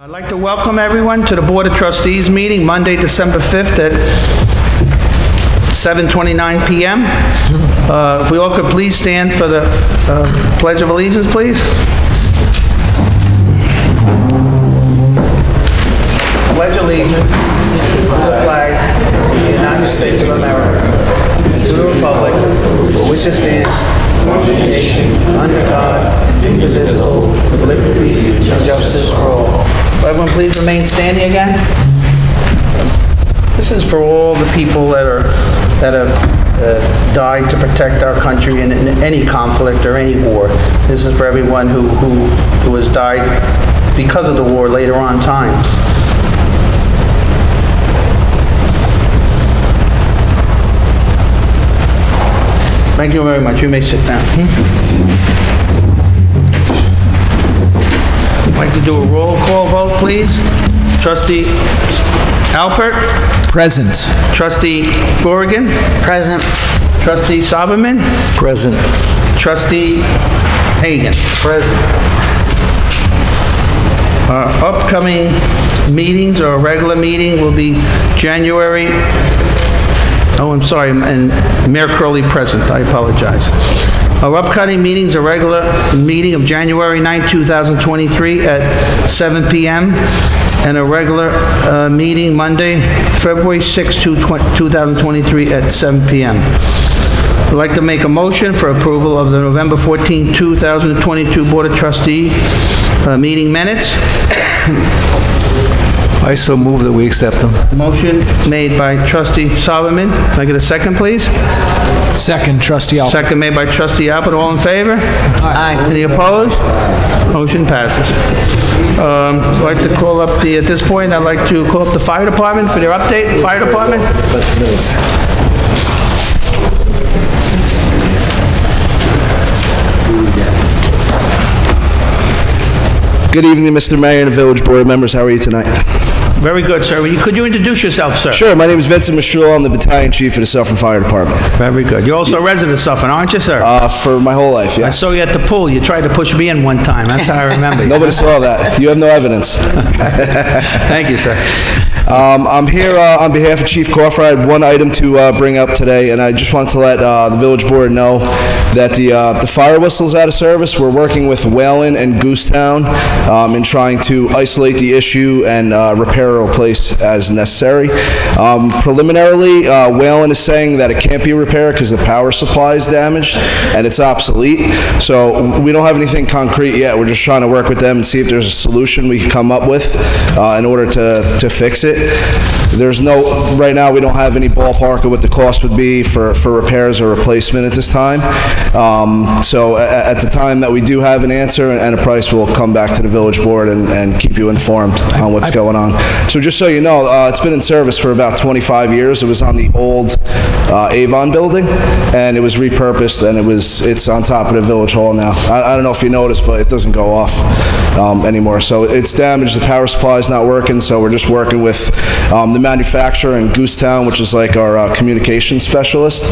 I'd like to welcome everyone to the Board of Trustees meeting Monday, December 5th at 7:29 p.m. If we all could please stand for the Pledge of Allegiance, please. Pledge allegiance to the flag of the United States of America, and to the republic for which it stands, one nation, under God, indivisible, with liberty and justice for all. Everyone please remain standing again. This is for all the people that have died to protect our country in any conflict or any war. This is for everyone who has died because of the war later on times. Thank you very much. You may sit down. I'd like to do a roll call vote, please. Trustee Alpert? Present. Trustee Corrigan? Present. Trustee Sauberman? Present. Trustee Hagen? Present. Our upcoming meetings, or regular meeting, will be January. Oh, I'm sorry, and Mayor Curley present, I apologize. Our upcoming meetings, a regular meeting of January 9, 2023 at 7 p.m. and a regular meeting Monday, February 6, 2023 at 7 p.m. I'd like to make a motion for approval of the November 14, 2022 Board of Trustees meeting minutes. I so move that we accept them. Motion made by Trustee Sauberman. Can I get a second, please? Second, Trustee Alpert. Second made by Trustee Alpert. All in favor? Aye. Any opposed? Motion passes. I'd like to call up the, at this point, I'd like to call up the fire department for their update. Fire department? Good evening, Mr. Mayor and Village Board members. How are you tonight? Very good, sir. Could you introduce yourself, sir? Sure. My name is Vincent Mastrullo. I'm the battalion chief of the Suffern Fire Department. Very good. You're also a resident of Suffern, aren't you, sir? For my whole life, yeah. I saw you at the pool. You tried to push me in one time. That's how I remember you. Nobody saw that. You have no evidence. Thank you, sir. I'm here on behalf of Chief Garford. I had one item to bring up today, and I just wanted to let the Village Board know that the fire whistle's out of service. We're working with Whalen and Goosetown in trying to isolate the issue and repair place as necessary. Preliminarily, Whalen is saying that it can't be repaired because the power supply is damaged and it's obsolete. So we don't have anything concrete yet. We're just trying to work with them and see if there's a solution we can come up with in order to fix it. There's no, right now we don't have any ballpark of what the cost would be for repairs or replacement at this time. So at the time that we do have an answer and a price, we'll come back to the Village Board and keep you informed on what's going on. So just so you know, it's been in service for about 25 years. It was on the old Avon building, and it was repurposed, and it's on top of the Village Hall now. I don't know if you noticed, but it doesn't go off anymore. So it's damaged. The power supply is not working, so we're just working with the manufacturer in Goosetown, which is like our communications specialist,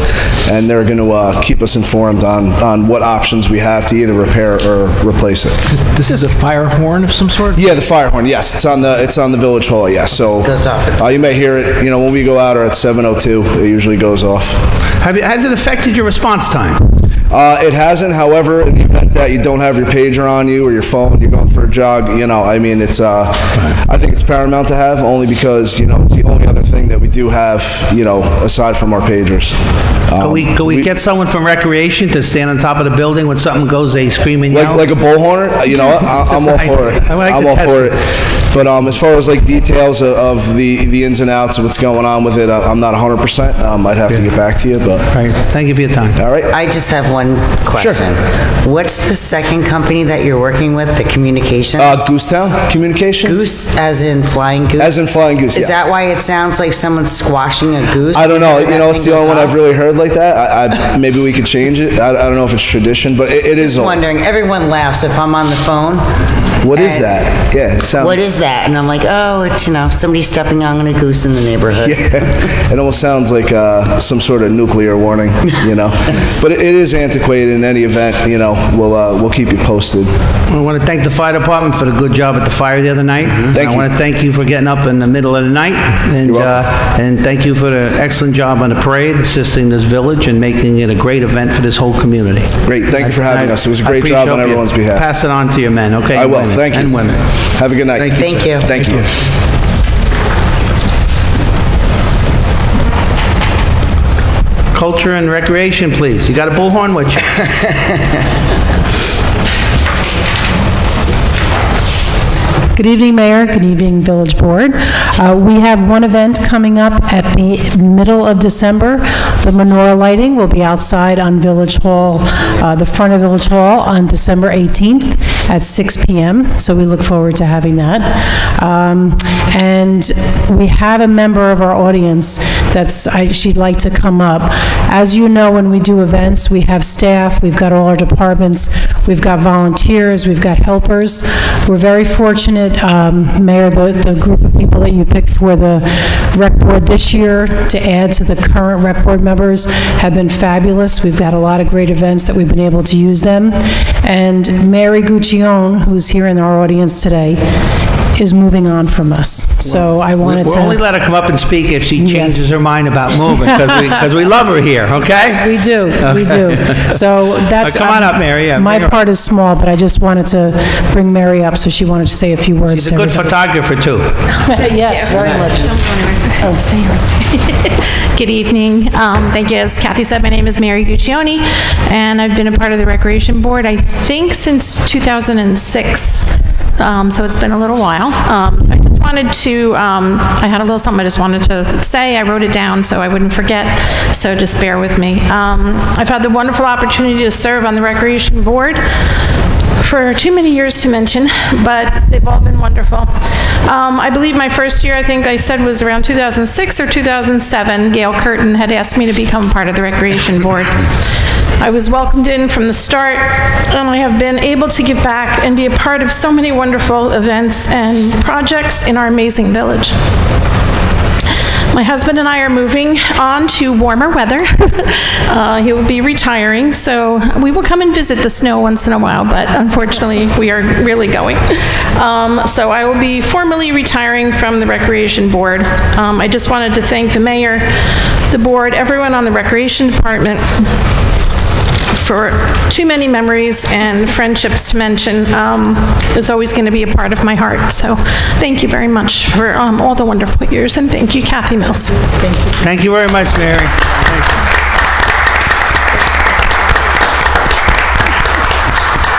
and they're going to keep us informed on what options we have to either repair or replace it. This is a fire horn of some sort? Yeah, the fire horn, yes. It's on the Village Hall, yes. So you may hear it, you know, when we go out or at 7:02, it usually goes off. Has it affected your response time? It hasn't. However, in the event that you don't have your pager on you or your phone, you're going for a jog, you know, I mean, it's, I think it's paramount to have, only because, you know, it's the only other thing that we do have, you know, aside from our pagers. Could we get someone from recreation to stand on top of the building when something goes, they scream and yell? Like a bullhorner? You know, I'm all for it. But as far as like details of the ins and outs of what's going on with it, I'm not 100%. I'd have to get back to you, but. All right, thank you for your time. All right. I just have one question. Sure. What's the second company that you're working with, the communications? Goosetown Communications. Goose as in flying goose? As in flying goose, yeah. Is that why it sounds like someone's squashing a goose? I don't know. You know, it's the only one I've really heard like that. Maybe we could change it. I don't know if it's tradition, but it is. Just wondering. Everyone laughs if I'm on the phone. What is that? Yeah, it sounds. What is that? And I'm like, oh, it's, you know, somebody stepping on a goose in the neighborhood. Yeah, it almost sounds like some sort of nuclear warning, you know. But it is antiquated. In any event, you know, we'll keep you posted. I want to thank the fire department for the good job at the fire the other night. Thank you. I want to thank you for getting up in the middle of the night, and thank you for the excellent job on the parade, assisting this village and making it a great event for this whole community. Great, thank you for having us. It was a great job on everyone's behalf. Pass it on to your men, okay? I will. Thank you. And women. Have a good night. Thank you. Thank you. Thank you. Culture and recreation, please. You got a bullhorn with you. Good evening, Mayor. Good evening, Village Board. We have one event coming up at the middle of December. The menorah lighting will be outside on Village Hall, the front of Village Hall on December 18th at 6 p.m. So we look forward to having that. And we have a member of our audience she'd like to come up. As you know, when we do events, we have staff, we've got all our departments, we've got volunteers, we've got helpers. We're very fortunate. Mayor, the group of people that you picked for the rec board this year to add to the current rec board members have been fabulous. We've got a lot of great events that we've been able to use them. And Mary Guccione, who's here in our audience today, is moving on from us. So I wanted to only let her come up and speak if she changes her mind about moving, because we love her here, okay? We do, we do. So that's come on up, Mary. Yeah, my part is small, but I just wanted to bring Mary up, so she wanted to say a few words. She's a good photographer too. Yes, very much. Good evening. Thank you. As Cathy said, my name is Mary Guccione, and I've been a part of the Recreation Board, I think, since 2006. So it's been a little while. So I just wanted to, I had a little something I just wanted to say. I wrote it down so I wouldn't forget, so just bear with me. I've had the wonderful opportunity to serve on the Recreation Board for too many years to mention, but they've all been wonderful. I believe my first year, I think I said, was around 2006 or 2007. Gail Curtin had asked me to become part of the Recreation Board. I was welcomed in from the start, and I have been able to give back and be a part of so many wonderful events and projects in our amazing village. My husband and I are moving on to warmer weather. He will be retiring, so we will come and visit the snow once in a while, but unfortunately, we are really going. So I will be formally retiring from the Recreation Board. I just wanted to thank the mayor, the board, everyone on the Recreation Department, for too many memories and friendships to mention. It's always going to be a part of my heart. So thank you very much for all the wonderful years, and thank you, Cathy Mills. Thank you. Thank you very much, Mary. Thank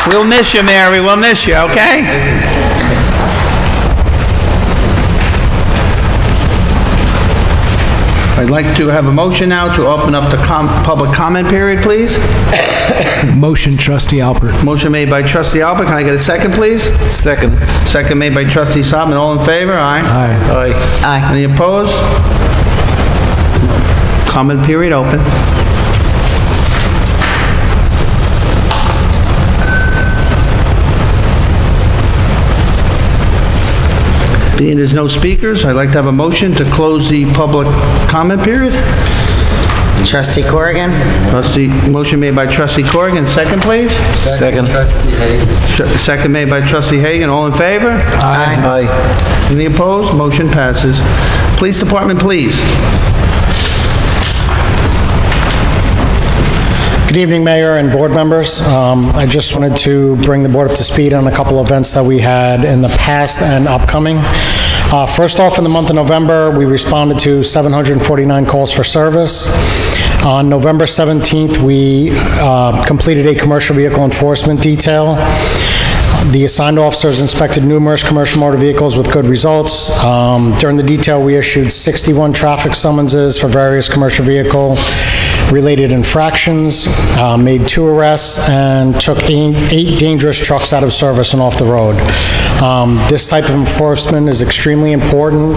you. We'll miss you, Mary. We'll miss you, okay? I'd like to have a motion now to open up the public comment period, please. Motion, Trustee Alpert. Motion made by Trustee Alpert. Can I get a second, please? Second. Second made by Trustee Sauberman. All in favor? Aye. Aye. Aye. Aye. Any opposed? Comment period open. Being there's no speakers, I'd like to have a motion to close the public comment period. Trustee Corrigan. Motion made by Trustee Corrigan. Second, please. Second. Second made by Trustee Hagen. All in favor? Aye. Aye. Any opposed? Motion passes. Police Department, please. Good evening, Mayor and board members. I just wanted to bring the board up to speed on a couple of events that we had in the past and upcoming. First off, in the month of November, we responded to 749 calls for service. On November 17th, we completed a commercial vehicle enforcement detail. The assigned officers inspected numerous commercial motor vehicles with good results. During the detail, we issued 61 traffic summonses for various commercial vehicle related infractions, made 2 arrests, and took 8 dangerous trucks out of service and off the road. This type of enforcement is extremely important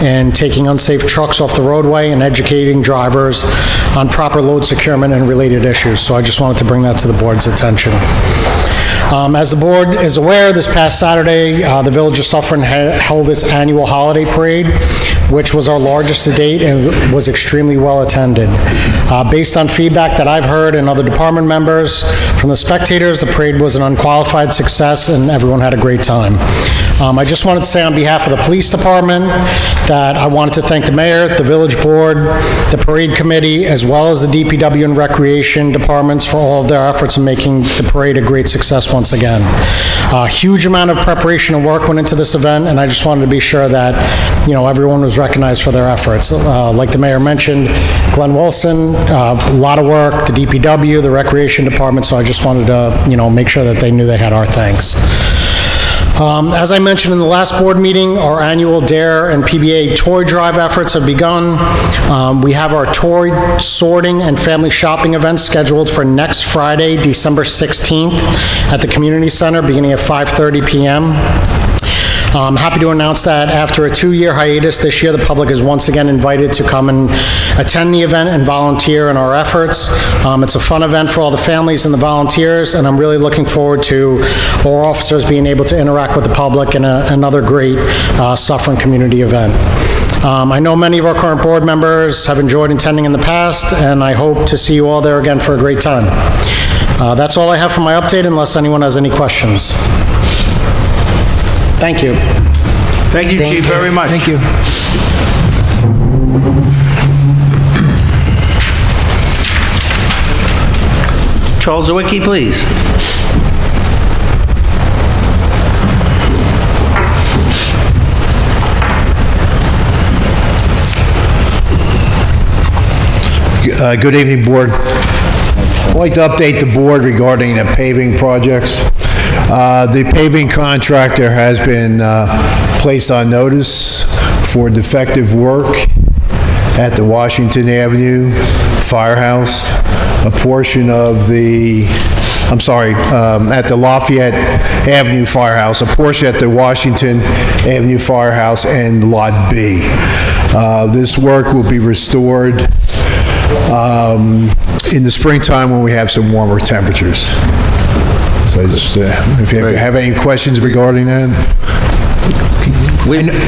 in taking unsafe trucks off the roadway and educating drivers on proper load securement and related issues. So I just wanted to bring that to the board's attention. As the board is aware, this past Saturday, the village of Suffern held its annual holiday parade, which was our largest to date and was extremely well attended. Based on feedback that I've heard and other department members from the spectators, the parade was an unqualified success and everyone had a great time. I just wanted to say on behalf of the police department that I wanted to thank the mayor, the village board, the parade committee, as well as the DPW and recreation departments for all of their efforts in making the parade a great success once again. A huge amount of preparation and work went into this event, and I just wanted to be sure that, you know, everyone was recognized for their efforts. Like the mayor mentioned, Glenn Wilson, a lot of work, the DPW, the recreation department, so I just wanted to, you know, make sure that they knew they had our thanks. As I mentioned in the last board meeting, our annual DARE and PBA toy drive efforts have begun. We have our toy sorting and family shopping events scheduled for next Friday, December 16th at the community center beginning at 5:30 p.m. I'm happy to announce that after a 2-year hiatus this year, the public is once again invited to come and attend the event and volunteer in our efforts. It's a fun event for all the families and the volunteers, and I'm really looking forward to our officers being able to interact with the public in another great Suffern community event. I know many of our current board members have enjoyed attending in the past, and I hope to see you all there again for a great time. That's all I have for my update, unless anyone has any questions. Thank you. Thank you, Chief, very much. Thank you. Charles Sawicki, please. Good evening, board. I'd like to update the board regarding the paving projects. The paving contractor has been placed on notice for defective work at the Washington Avenue Firehouse, a portion of the, I'm sorry, at the Lafayette Avenue Firehouse, a portion at the Washington Avenue Firehouse and Lot B. This work will be restored in the springtime when we have some warmer temperatures. So just, if you have any questions regarding that.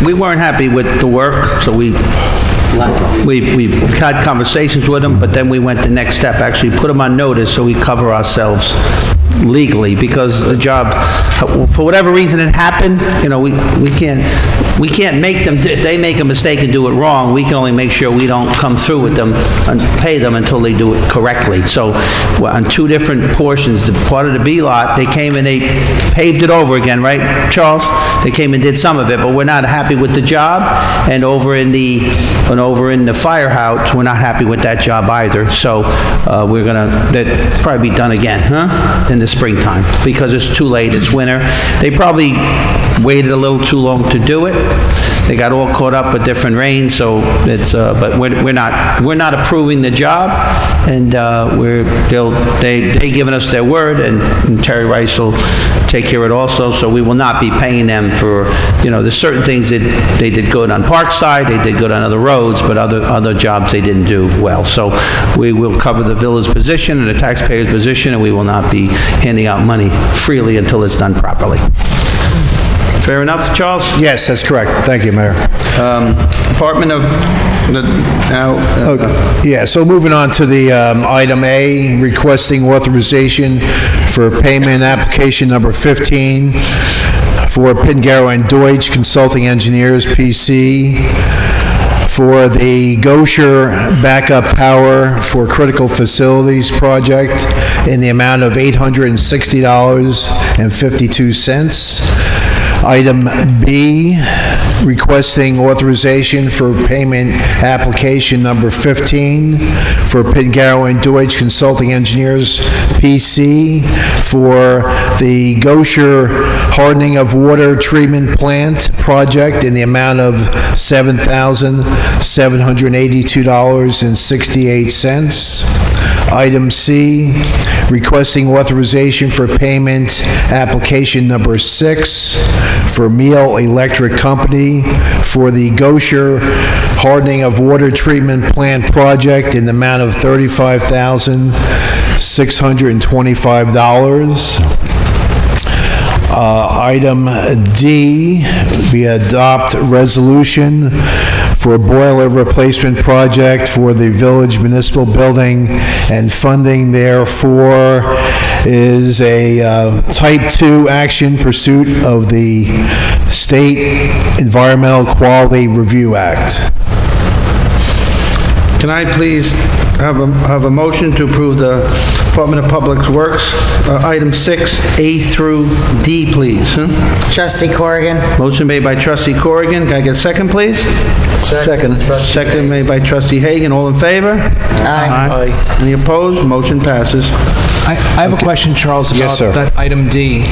We weren't happy with the work, so we've had conversations with them, but then we went the next step, actually put them on notice so we cover ourselves legally, because the job, for whatever reason it happened, you know, we can't make them, if they make a mistake and do it wrong, we can only make sure we don't come through with them and pay them until they do it correctly. So on two different portions, the part of the B lot, they came and they paved it over again, right, Charles? They came and did some of it, but we're not happy with the job, and over in the firehouse, we're not happy with that job either. So we're gonna, that'll probably be done again, huh? In the springtime, because it's too late, it's winter. They probably waited a little too long to do it. They got all caught up with different rains, so it's. But we're not approving the job, and they've given us their word, and Terry Rice will take care of it also. So we will not be paying them for, you know, there's certain things that they did good on Parkside, they did good on other roads, but other jobs they didn't do well. So we will cover the village's position and the taxpayer's position, and we will not be handing out money freely until it's done properly. Fair enough, Charles? Yes, that's correct. Thank you, Mayor. Department of the... yeah, so moving on to the item A, requesting authorization for payment application number 15 for Pingaro and Deutsch Consulting Engineers, PC, for the Gosher backup power for critical facilities project in the amount of $860.52. Item B, requesting authorization for payment application number 15 for Pingaro and Deutsch Consulting Engineers, PC, for the Gosher Hardening of Water Treatment Plant project in the amount of $7,782.68. Item C, requesting authorization for payment application number 6 for Meal Electric Company for the Gosher Hardening of Water Treatment Plant project in the amount of $35,625. Item D, we adopt resolution for boiler replacement project for the Village Municipal Building, and funding therefore is a type 2 action pursuit of the State Environmental Quality Review Act. Can I please have a motion to approve the Department of Public Works, item 6, A through D, please? Trustee Corrigan. Motion made by Trustee Corrigan. Can I get a second, please? Second. Second made by Trustee Hagen. All in favor? Aye. Aye. Any opposed? Motion passes. I have a question, Charles, about that item D.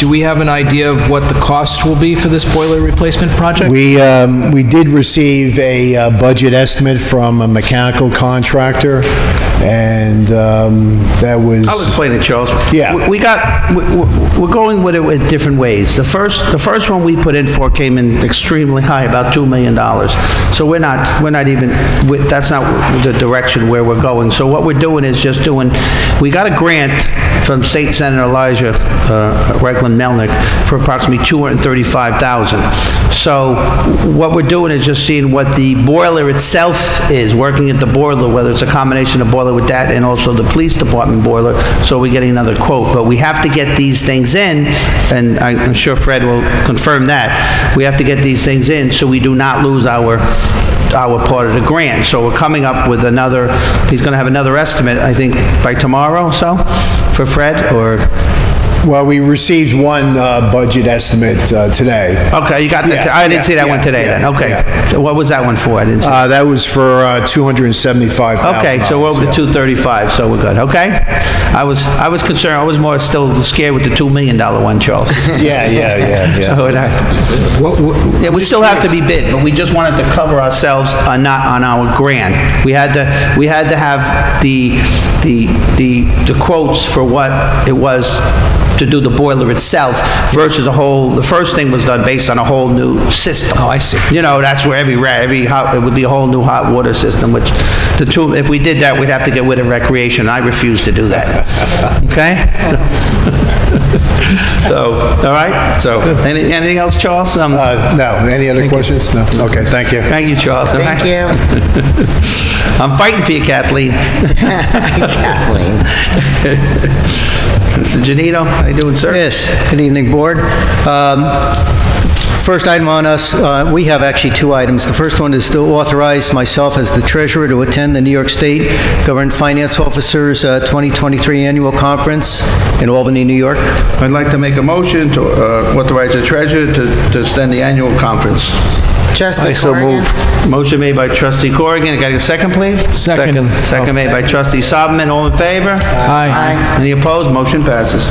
Do we have an idea of what the cost will be for this boiler replacement project? We did receive a budget estimate from a mechanical contractor, and that was... I'll explain it, Charles. Yeah. We're going with it in different ways. The first one we put in for came in extremely high, about $2 million. So we're not even, that's not the direction where we're going. So what we're doing is just doing, we got a grant from State Senator Elijah Reichlin Melnick for approximately $235,000. So what we're doing is just seeing what the boiler itself is, working at the boiler, whether it's a combination of boiler with that and also the police department boiler, so we're getting another quote. But we have to get these things in, and I'm sure Fred will confirm that. We have to get these things in so we do not lose our part of the grant. So we're coming up with another, he's going to have another estimate, I think, by tomorrow or so, for Fred, or... Well, we received one budget estimate today. Okay, you got that. Yeah, I didn't see that one today then. Okay. Yeah. So what was that one for? I didn't see that was for $275,000. Okay, so we're over to 235, so we're good. Okay. I was concerned. I was more still scared with the $2 million one, Charles. Yeah. So we still have to be bid, but we just wanted to cover ourselves not on our grant. We had to have the quotes for what it was to do the boiler itself versus a whole, the first thing was done based on a whole new system. Oh, I see. You know, that's where it would be a whole new hot water system, which the two, if we did that, we'd have to get rid of recreation. I refuse to do that. Okay? So, all right. So, anything else, Charles? No. Any other questions? No. Okay, thank you. Thank you, Charles. Thank you. I'm fighting for you, Kathleen. Kathleen. Mr. Genito, how are you doing, sir? Yes. Good evening, board. First item on us, we have actually two items. The first one is to authorize myself as the treasurer to attend the New York State Government Finance Officers 2023 Annual Conference in Albany, New York. I'd like to make a motion to authorize the treasurer to attend the annual conference. Trustee Corrigan. So move. Motion made by Trustee Corrigan. Can I get a second, please? Second. Second made by Trustee Sauberman. All in favor? Aye. Any opposed? Motion passes.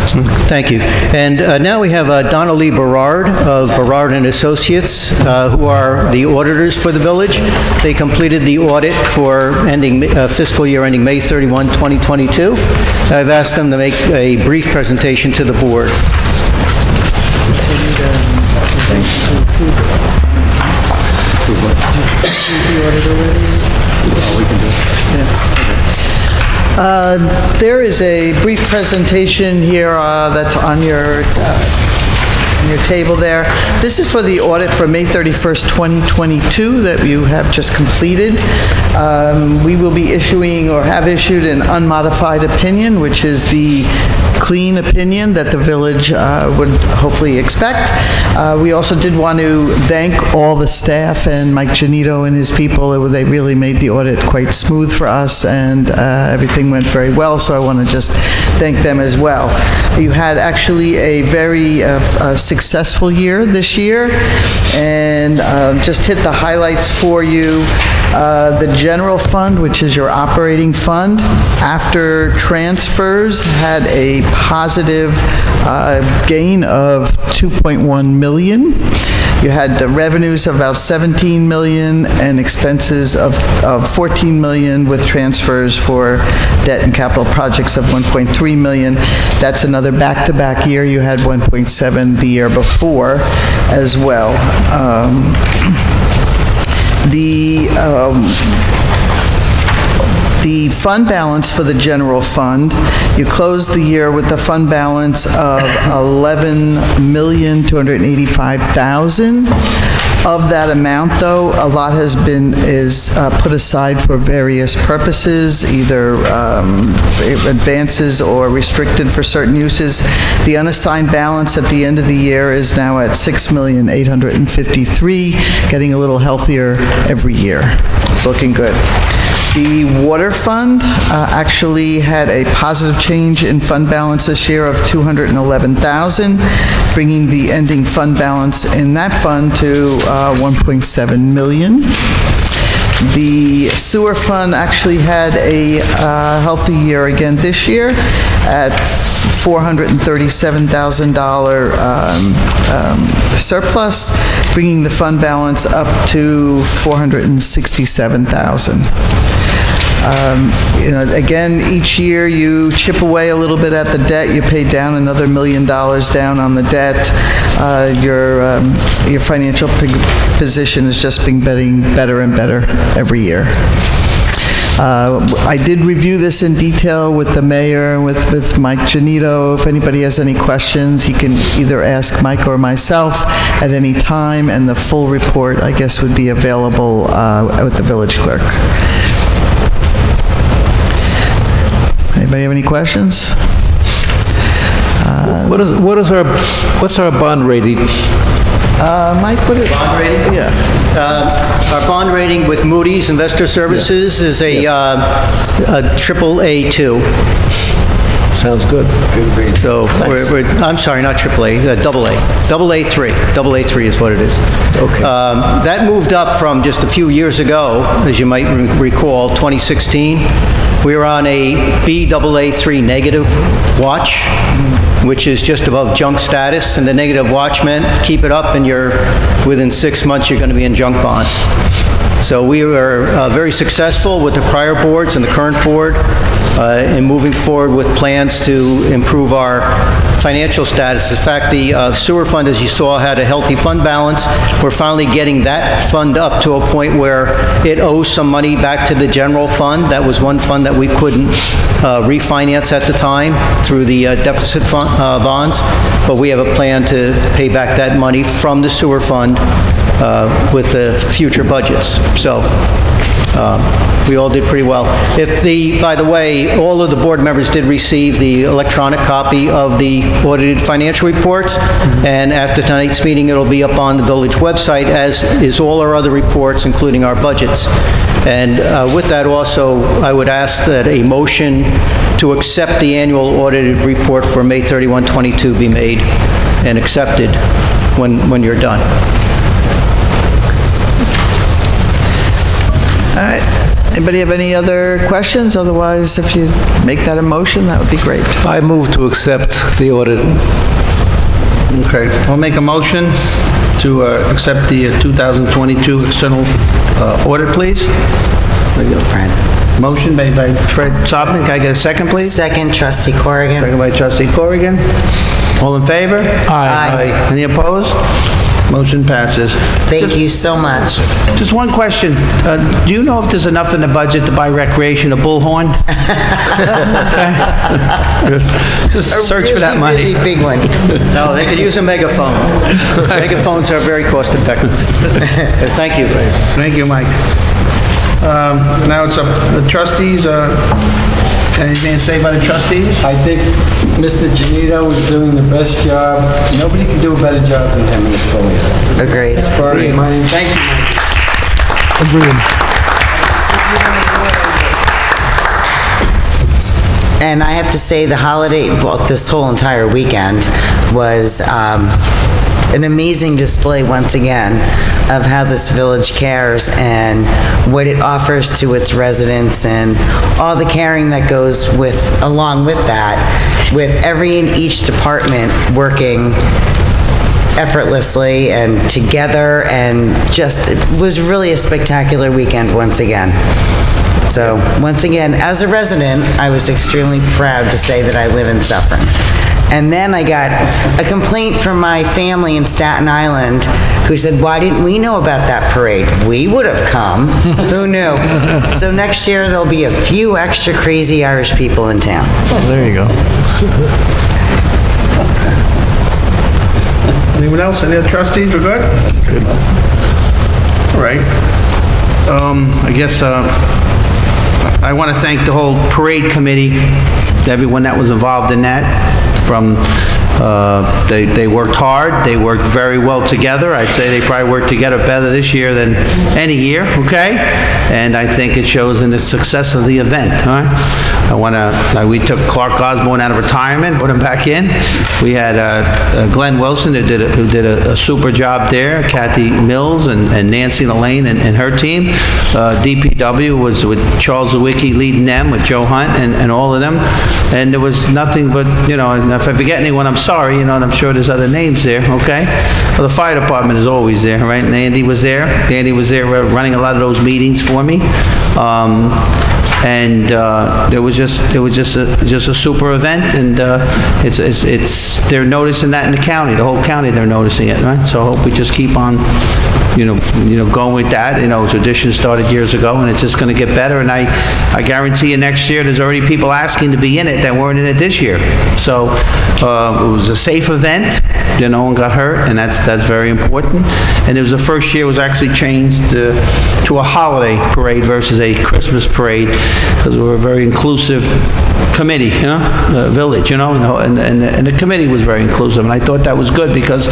Thank you. And now we have Donna Lee Berard of Berard & Associates, who are the auditors for the village. They completed the audit for ending fiscal year ending May 31, 2022. I've asked them to make a brief presentation to the board. There is a brief presentation here that's on your table there. This is for the audit for May 31st, 2022 that you have just completed. We will be issuing or have issued an unmodified opinion, which is the clean opinion that the village would hopefully expect. We also did want to thank all the staff and Mike Genito and his people. They really made the audit quite smooth for us, and everything went very well, so I want to just thank them as well. You had actually a very successful year this year, and just hit the highlights for you. The general fund, which is your operating fund, after transfers had a positive gain of 2.1 million. You had the revenues of about 17 million and expenses of 14 million with transfers for debt and capital projects of 1.3 million. That's another back-to-back year. You had 1.7 the year before as well. The the fund balance for the general fund. You closed the year with a fund balance of $11,285,000. Of that amount, though, a lot has been put aside for various purposes, either advances or restricted for certain uses. The unassigned balance at the end of the year is now at $6,853,000, getting a little healthier every year. It's looking good. The water fund actually had a positive change in fund balance this year of $211,000, bringing the ending fund balance in that fund to $1.7 million. The sewer fund actually had a healthy year again this year at $437,000 surplus, bringing the fund balance up to $467,000. You know, again, each year you chip away a little bit at the debt. You pay down another $1 million down on the debt. Your financial position has just been getting better and better every year. I did review this in detail with the mayor and with Mike Genito. If anybody has any questions, he can either ask Mike or myself at any time, and the full report, I guess, would be available with the village clerk. Anybody have any questions? What's our bond rating? Mike, what is bond rating? Yeah. Our bond rating with Moody's Investor Services is a AAA2. Sounds good. Good rating. So nice. I'm sorry, not AAA, AA3. AA3 is what it is. Okay. That moved up from just a few years ago, as you might recall, 2016. We were on a BAA3 negative watch, which is just above junk status, and the negative watch meant keep it up and you're within 6 months you're going to be in junk bonds. So we were very successful with the prior boards and the current board in moving forward with plans to improve our financial status. In fact, the sewer fund, as you saw, had a healthy fund balance. We're finally getting that fund up to a point where it owes some money back to the general fund. That was one fund that we couldn't refinance at the time through the deficit fund, bonds, but we have a plan to pay back that money from the sewer fund with the future budgets. So we all did pretty well. By the way, all of the board members did receive the electronic copy of the audited financial reports, and after tonight's meeting, it'll be up on the village website, as is all our other reports, including our budgets. And with that also, I would ask that a motion to accept the annual audited report for May 31, 22 be made and accepted when you're done. All right. Anybody have any other questions? Otherwise, if you make that a motion, that would be great. I move to accept the audit. Okay, I'll make a motion to accept the 2022 external audit, please. There you go, Fred. Motion made by Fred Sauberman. Can I get a second, please? Second, Trustee Corrigan. Second by Trustee Corrigan. All in favor? Aye. Aye. Any opposed? Motion passes. Thank you so much. Just one question. Do you know if there's enough in the budget to buy recreation a bullhorn? Just search for that money. Really big one. No, they could use a megaphone. Megaphones are very cost effective. Thank you. Thank you, Mike. Now it's up to the trustees. Anything to say about the trustees? I think Mr. Genito was doing the best job. Nobody can do a better job than him in this building. Agreed. As far as money. Thank you. Agreed. And I have to say the holiday, well, this whole entire weekend was an amazing display once again of how this village cares and what it offers to its residents and all the caring that goes along with that, with every and each department working effortlessly and together, and just it was really a spectacular weekend once again. So once again, as a resident, I was extremely proud to say that I live in Suffern. And then I got a complaint from my family in Staten Island who said, why didn't we know about that parade? We would have come. Who knew? So next year, there'll be a few extra crazy Irish people in town. Oh, there you go. Anyone else? Any other trustees? We're good? All right. I guess I want to thank the whole parade committee, everyone that was involved in that. From they worked hard, they worked very well together. I'd say they probably worked together better this year than any year, okay? And I think it shows in the success of the event, all right? We took Clark Osborne out of retirement, put him back in. We had Glenn Wilson who did a super job there, Cathy Mills and Nancy Lane and her team. DPW was with Charles Sawicki leading them, with Joe Hunt and all of them. And there was nothing but, you know, and if I forget anyone, I'm sorry, you know, and I'm sure there's other names there, okay? Well, the fire department is always there, right? And Andy was there. Andy was there running a lot of those meetings for me. It was just a super event, and they're noticing that in the county, the whole county, they're noticing it, right? So I hope we just keep on, you know, going with that. You know, tradition started years ago, and it's just going to get better. And I guarantee you, next year there's already people asking to be in it that weren't in it this year. So it was a safe event. You know, no one got hurt, and that's very important. And it was the first year it was actually changed to a holiday parade versus a Christmas parade, because we're a very inclusive committee, you know, village, you know, and the committee was very inclusive, and I thought that was good because,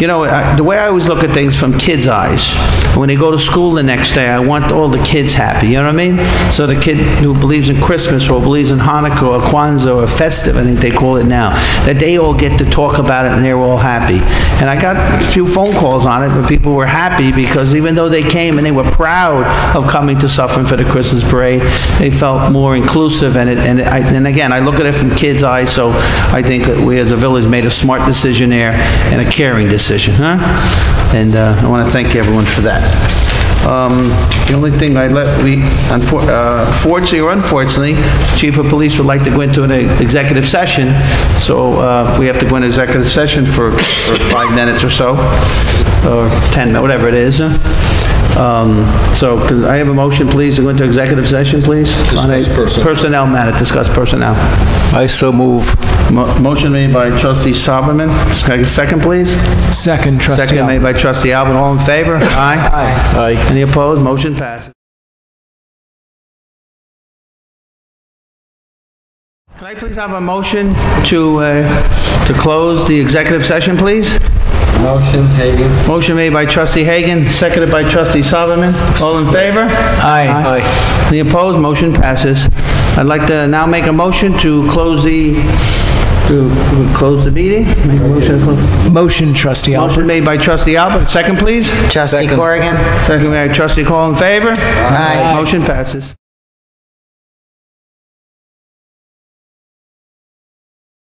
you know, the way I always look at things from kids' eyes, when they go to school the next day, I want all the kids happy, you know what I mean? So the kid who believes in Christmas or believes in Hanukkah or Kwanzaa or festive, I think they call it now, that they all get to talk about it and they're all happy. And I got a few phone calls on it where people were happy because even though they came and they were proud of coming to Suffern for the Christmas parade, they felt more inclusive. And again, I look at it from kids' eyes, so I think that we as a village made a smart decision there and a caring decision. Huh? And I want to thank everyone for that. The only thing fortunately or unfortunately, Chief of Police would like to go into an executive session, so we have to go into executive session for 5 minutes or so, or 10 minutes, whatever it is. So could I have a motion, please, to go into executive session, please? Discuss personnel matter. Discuss personnel. I so move. Motion made by Trustee Sauberman. Second, please. Second, Trustee Alpert. Second made by Trustee Alpert. All in favor? Aye. Aye. Aye. Any opposed? Motion passes. Can I please have a motion to close the executive session, please? Motion, Hagen. Motion made by Trustee Hagen, seconded by Trustee Sauberman. All in favor? Aye. Aye. Aye. Any opposed? Motion passes. I'd like to now make a motion to close the meeting. Make a motion, motion, Trustee Alpert. Motion made by Trustee Alpert. Second, please. Trustee Corrigan. Second by Trustee Cole. In favor? Aye. Aye. Motion passes.